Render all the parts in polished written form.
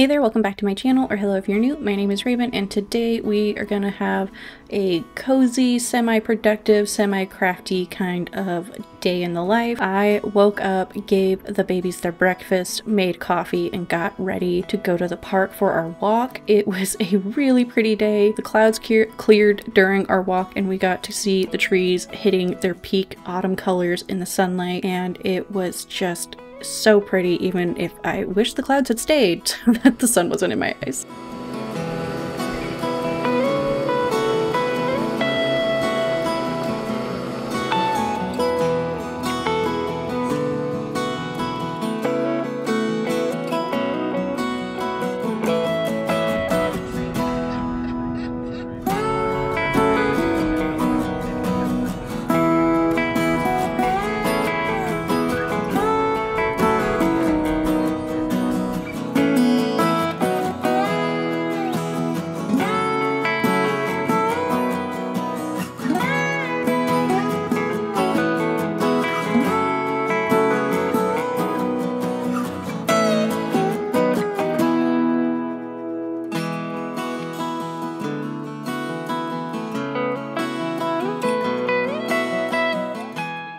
Hey there, welcome back to my channel, or hello if you're new. My name is Raven, and today we are going to have a cozy, semi-productive, semi-crafty kind of day in the life. I woke up, gave the babies their breakfast, made coffee, and got ready to go to the park for our walk. It was a really pretty day. The clouds cleared during our walk, and we got to see the trees hitting their peak autumn colors in the sunlight, and it was just so pretty, even if I wish the clouds had stayed so that the sun wasn't in my eyes.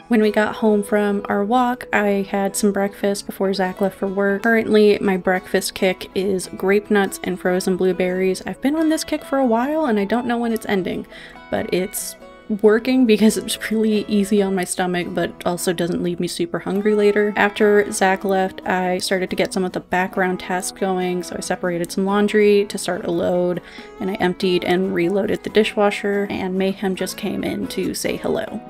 When we got home from our walk, I had some breakfast before Zach left for work. Currently, my breakfast kick is grape nuts and frozen blueberries. I've been on this kick for a while and I don't know when it's ending, but it's working because it's really easy on my stomach, but also doesn't leave me super hungry later. After Zach left, I started to get some of the background tasks going, so I separated some laundry to start a load, and I emptied and reloaded the dishwasher, and Mayhem just came in to say hello.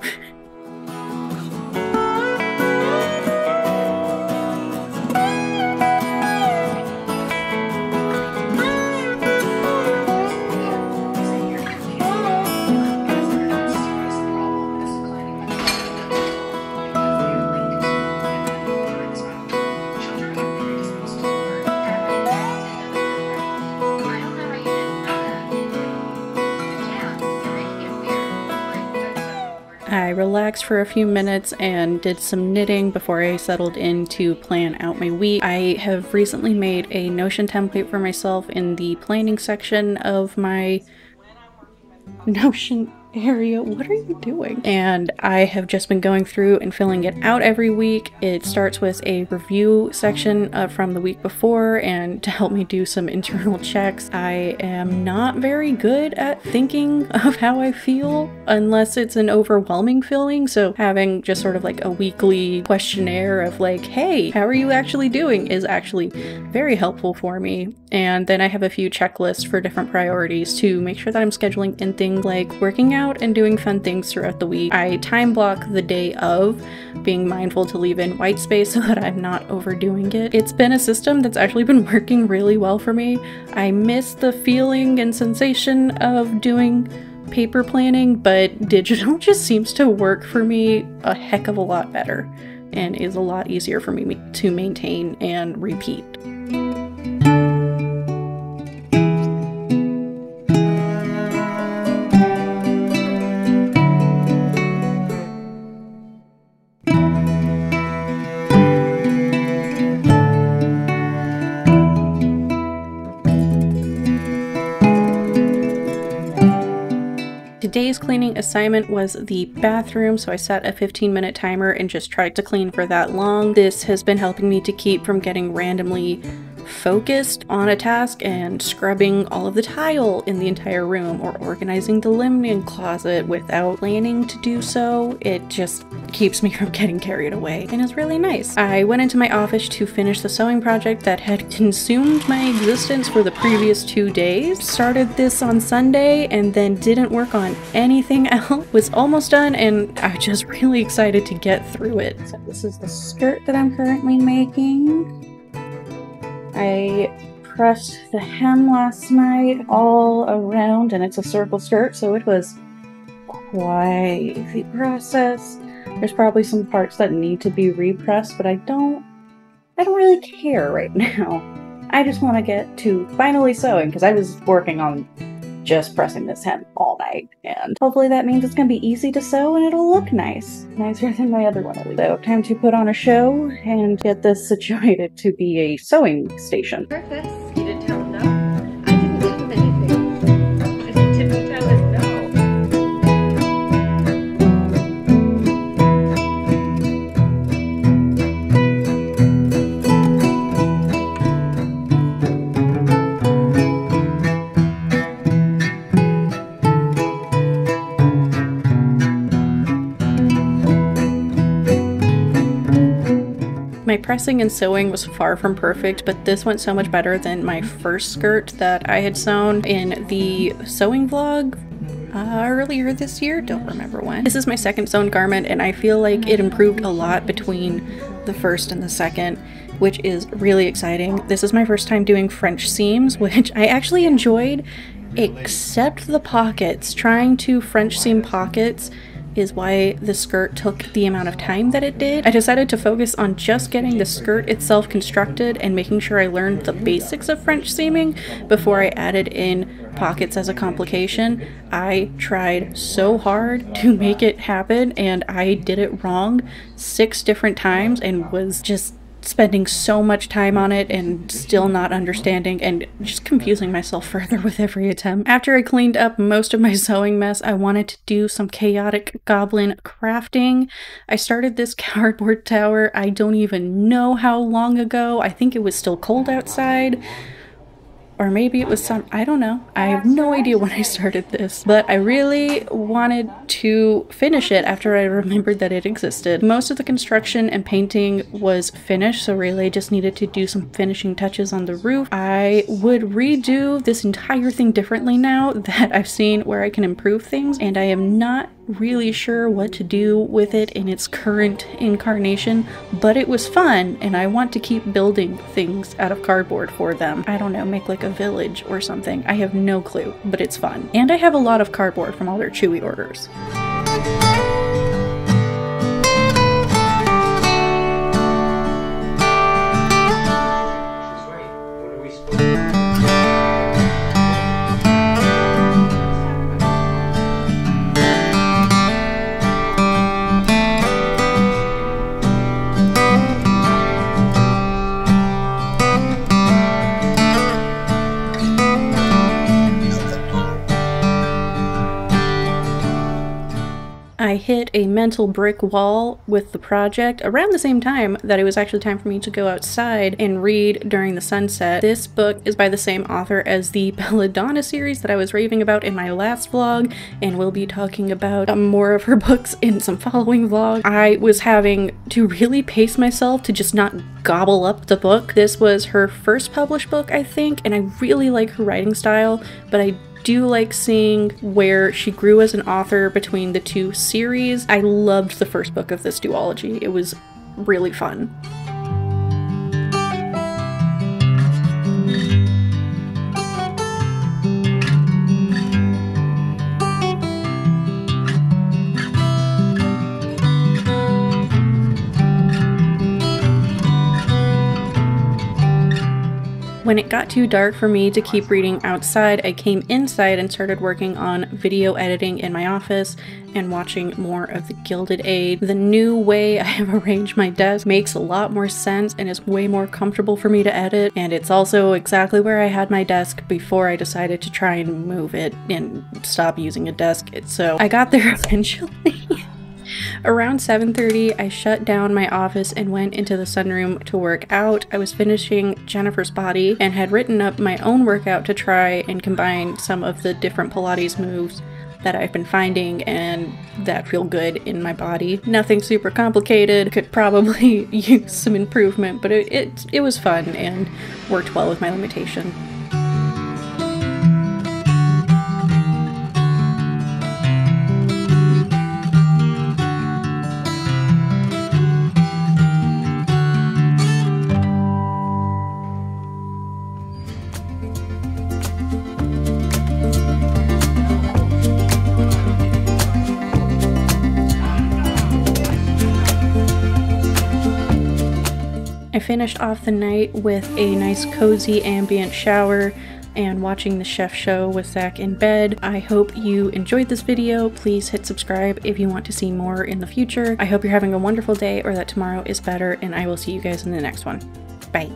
I relaxed for a few minutes and did some knitting before I settled in to plan out my week. I have recently made a Notion template for myself in the planning section of my Notion area. What are you doing? And I have just been going through and filling it out every week. It starts with a review section from the week before, and to help me do some internal checks. I am not very good at thinking of how I feel unless it's an overwhelming feeling, so having just sort of like a weekly questionnaire of like, hey, how are you actually doing, is actually very helpful for me. And then I have a few checklists for different priorities to make sure that I'm scheduling in things like working out and doing fun things throughout the week. I time block the day of, being mindful to leave in white space so that I'm not overdoing it. It's been a system that's actually been working really well for me. I miss the feeling and sensation of doing paper planning, but digital just seems to work for me a heck of a lot better and is a lot easier for me to maintain and repeat. Today's cleaning assignment was the bathroom, so I set a 15-minute timer and just tried to clean for that long. This has been helping me to keep from getting randomly focused on a task and scrubbing all of the tile in the entire room or organizing the linen closet without planning to do so. It just keeps me from getting carried away and is really nice. I went into my office to finish the sewing project that had consumed my existence for the previous 2 days. Started this on Sunday and then didn't work on anything else. Was almost done and I was just really excited to get through it. So this is the skirt that I'm currently making. I pressed the hem last night all around, and it's a circle skirt, so it was quite the process. There's probably some parts that need to be repressed, but I don't really care right now. I just want to get to finally sewing, because I was working on just pressing this hem all night, and hopefully that means it's going to be easy to sew and it'll look nice. Nicer than my other one at least. So, time to put on a show and get this situated to be a sewing station. Breakfast. My pressing and sewing was far from perfect, but this went so much better than my first skirt that I had sewn in the sewing vlog earlier this year, don't remember when. This is my second sewn garment and I feel like it improved a lot between the first and the second, which is really exciting. This is my first time doing French seams, which I actually enjoyed, except the pockets. Trying to French seam pockets is why the skirt took the amount of time that it did. I decided to focus on just getting the skirt itself constructed and making sure I learned the basics of French seaming before I added in pockets as a complication. I tried so hard to make it happen and I did it wrong 6 different times and was just spending so much time on it and still not understanding and just confusing myself further with every attempt. After I cleaned up most of my sewing mess, I wanted to do some chaotic goblin crafting. I started this cardboard tower, I don't even know how long ago. I think it was still cold outside. Or maybe it was I don't know. I have no idea when I started this, but I really wanted to finish it after I remembered that it existed. Most of the construction and painting was finished, so really I just needed to do some finishing touches on the roof. I would redo this entire thing differently now that I've seen where I can improve things, and I am not really sure what to do with it in its current incarnation, but it was fun and I want to keep building things out of cardboard for them. I don't know, make like a village or something. I have no clue, but it's fun. And I have a lot of cardboard from all their Chewy orders. I hit a mental brick wall with the project around the same time that it was actually time for me to go outside and read during the sunset. This book is by the same author as the Belladonna series that I was raving about in my last vlog, and we'll be talking about more of her books in some following vlogs. I was having to really pace myself to just not gobble up the book. This was her first published book, I think, and I really like her writing style, but I do like seeing where she grew as an author between the 2 series. I loved the first book of this duology. It was really fun. When it got too dark for me to keep reading outside, I came inside and started working on video editing in my office and watching more of The Gilded Age. The new way I have arranged my desk makes a lot more sense and is way more comfortable for me to edit, and it's also exactly where I had my desk before I decided to try and move it and stop using a desk, so I got there eventually. Around 7:30, I shut down my office and went into the sunroom to work out. I was finishing Jennifer's Body and had written up my own workout to try and combine some of the different Pilates moves that I've been finding and that feel good in my body. Nothing super complicated, could probably use some improvement, but it was fun and worked well with my limitation. I finished off the night with a nice cozy ambient shower and watching the chef show with Zach in bed. I hope you enjoyed this video. Please hit subscribe if you want to see more in the future. I hope you're having a wonderful day or that tomorrow is better, and I will see you guys in the next one. Bye.